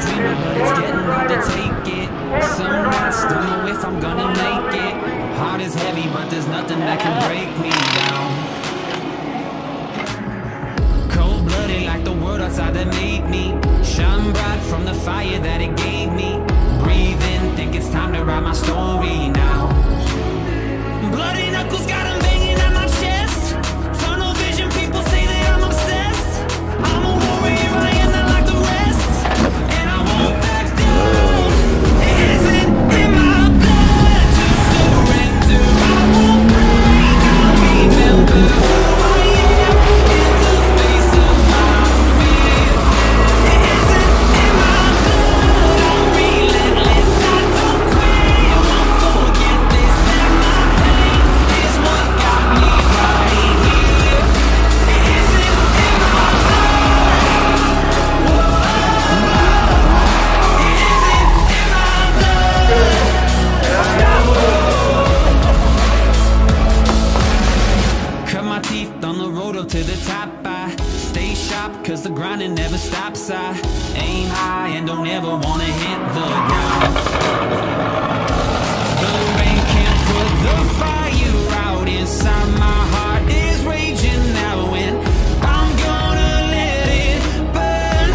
dreaming, but it's getting hard to take it. Soon I still know if I'm gonna make it. Heart is heavy, but there's nothing that can break me down. Cold-blooded like the world outside that made me. Shine bright from the fire that it gave me. Breathe in, think it's time to write my story now. Bloody knuckles got them banging on my chest. Tunnel vision, people say that I'm obsessed. I'm a warrior, I am not like the rest. And I won't back down. It isn't in my blood to surrender. I won't break, I'll remember who I am in the face of my fear. It isn't in my blood, I'm relentless, I don't quit. I won't forget this, and my pain is what got me right here. It isn't in my blood. It isn't in my blood. Cut my teeth on the road up to the top. I stay sharp cause the grinding never stops. I aim high and don't ever wanna hit the ground. The rain can't put the fire out inside. My heart is raging now and I'm gonna let it burn.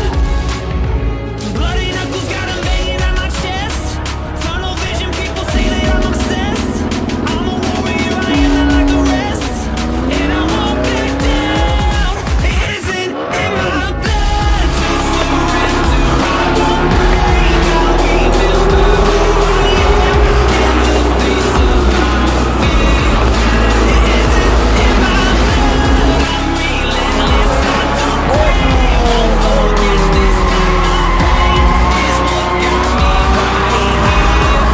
Bloody knuckles got them banging on my chest. Tunnel vision, people say that I'm obsessed. I'm a warrior, I am not like the rest. And I won't back down. It isn't in my blood to surrender. I won't break, I'll remember who I am in the face of my fear. It isn't in my blood, I'm relentless, I don't quit. I won't forget this, and my pain is what got me right here. It isn't in my blood.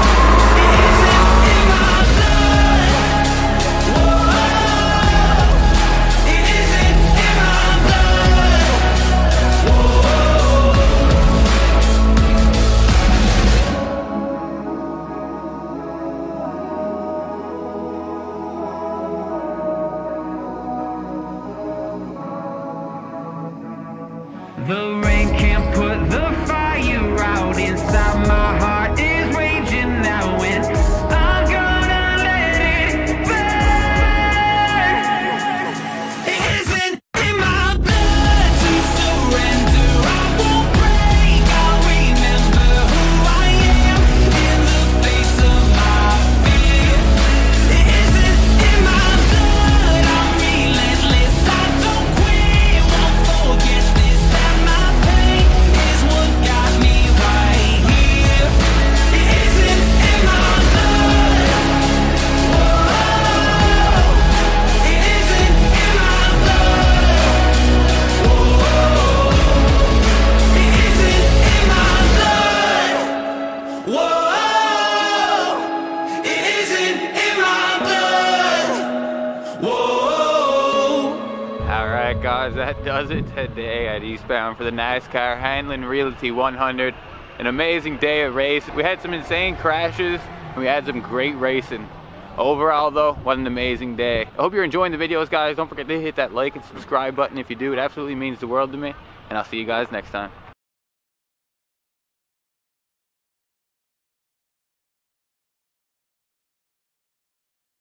Whoa. It isn't in my blood. Whoa. The rain can't put the fire out inside. My heart is raging now and I'm gonna let it burn. It isn't in my blood to surrender. I won't break, I'll remember who I am in the face of my fear. It isn't in my blood, I'm relentless, I don't quit. Won't forget this, and my pain is what got me right here. It isn't in my blood. Whoa. It isn't in my blood. Whoa. It isn't in my blood. Whoa. It isn't in my blood. Whoa. All right, guys, that does it today at Eastbound for the NASCAR Hanlon Realty 100. An amazing day of race. We had some insane crashes and we had some great racing. Overall though, what an amazing day. I hope you're enjoying the videos, guys. Don't forget to hit that like and subscribe button if you do. It absolutely means the world to me, and I'll see you guys next time.